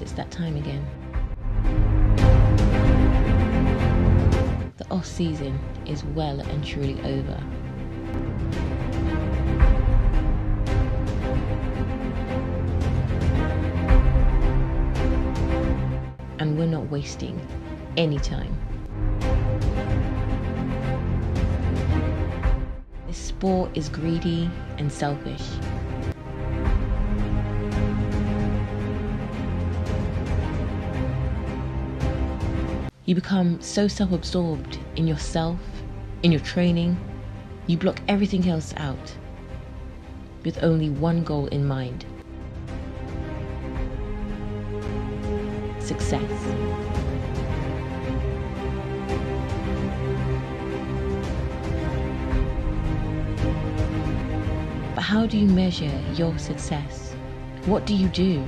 yes, it's that time again. The off-season is well and truly over. And we're not wasting any time. This sport is greedy and selfish. You become so self-absorbed in yourself, in your training, you block everything else out with only one goal in mind. Success. But how do you measure your success? What do you do?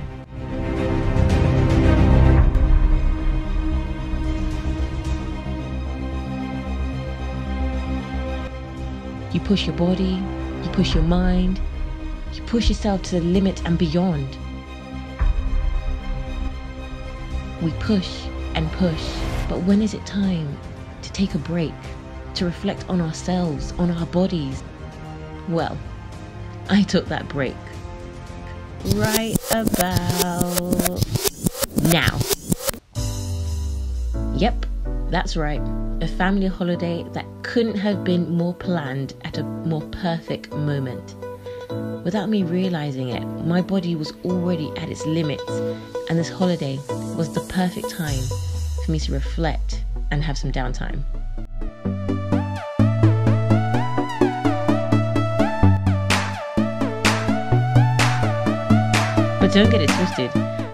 You push your body, you push your mind, you push yourself to the limit and beyond. We push and push, but when is it time to take a break, to reflect on ourselves, on our bodies? Well, I took that break right about now. Yep, that's right, a family holiday that couldn't have been more planned at a more perfect moment. Without me realizing it, my body was already at its limits, and this holiday was the perfect time for me to reflect and have some downtime. But don't get it twisted,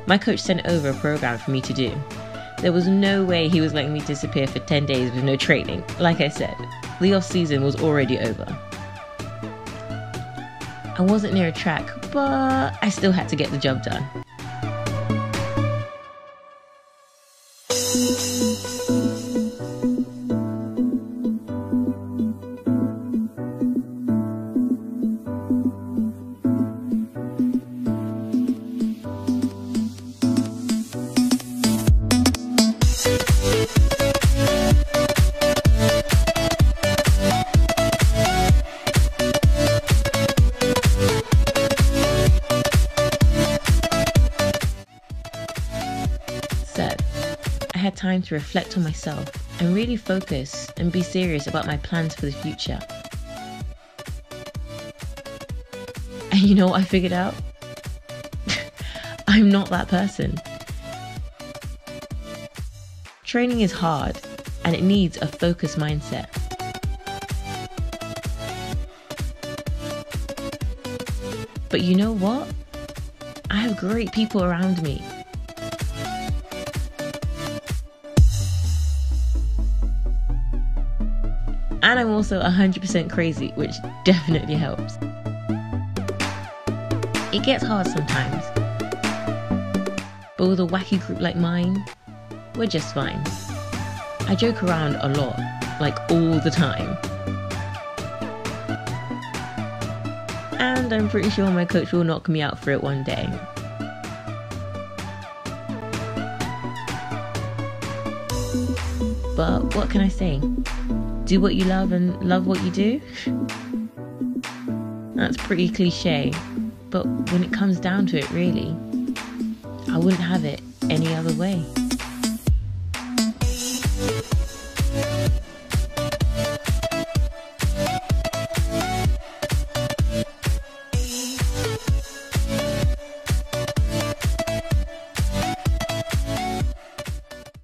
my coach sent over a program for me to do. There was no way he was letting me disappear for 10 days with no training. Like I said, the off season was already over. I wasn't near a track, but I still had to get the job done. Had time to reflect on myself and really focus and be serious about my plans for the future. And you know what I figured out? I'm not that person. Training is hard and it needs a focused mindset. But you know what? I have great people around me. And I'm also 100% crazy, which definitely helps. It gets hard sometimes, but with a wacky group like mine, we're just fine. I joke around a lot, like all the time. And I'm pretty sure my coach will knock me out for it one day. But what can I say? Do what you love and love what you do. That's pretty cliche, but when it comes down to it really, I wouldn't have it any other way.